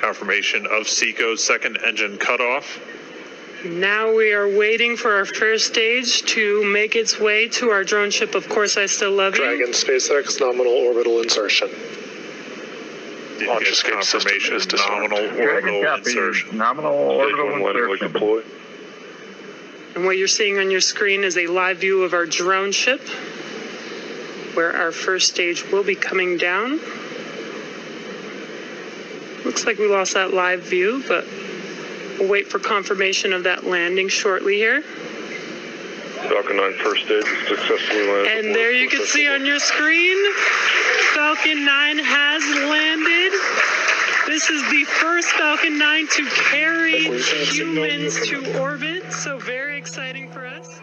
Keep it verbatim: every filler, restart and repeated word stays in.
confirmation of SECO's second engine cutoff. Now we are waiting for our first stage to make its way to our drone ship, Of Course I Still Love You. Dragon SpaceX nominal orbital insertion. Launch escape confirmation is nominal orbital insertion. Nominal orbital insertion. And what you're seeing on your screen is a live view of our drone ship, where our first stage will be coming down. Looks like we lost that live view, but we'll wait for confirmation of that landing shortly here. Falcon nine first stage successfully landed. And there you can see on your screen, Falcon nine has landed. This is the first Falcon nine to carry humans to orbit, so very exciting for us.